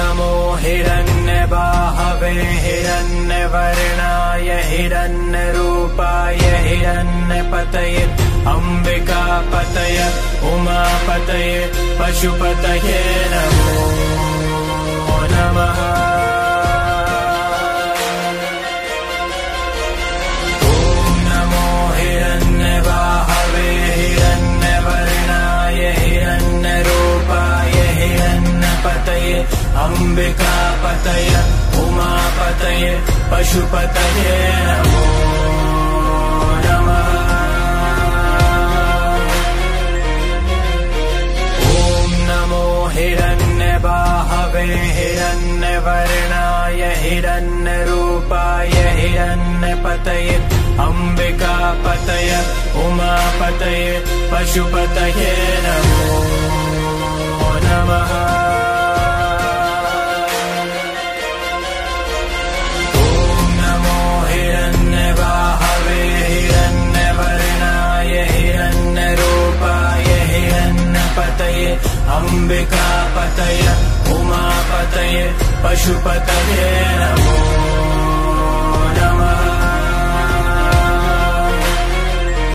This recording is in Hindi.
नमो हिरण्यबाहवे हिरण्यवर्णाय हिरण्यरूपाय हिरण्यपतये अंबिकापतये उमापतये पशुपतये नमो नमः। ओम नमो हिरण्यबाहवे हिरण्यवर्णाय हिरण्यरूपाय हिरण्यपतये अंबिकापतये उमापतये पशुपतये नमो। हिरण्यबाहवे हिरण्यवर्णाय हिरण्यरूपाय हिरण्यपतये अंबिकापतये उमापतये पशुपतये नमो नमः। ओम नमो हिरण्यबाहवे हिरण्यवर्णाय हिरण्यरूपाय हिरण्यपतये अंबिकापतये उमापतये पशुपतये नमो।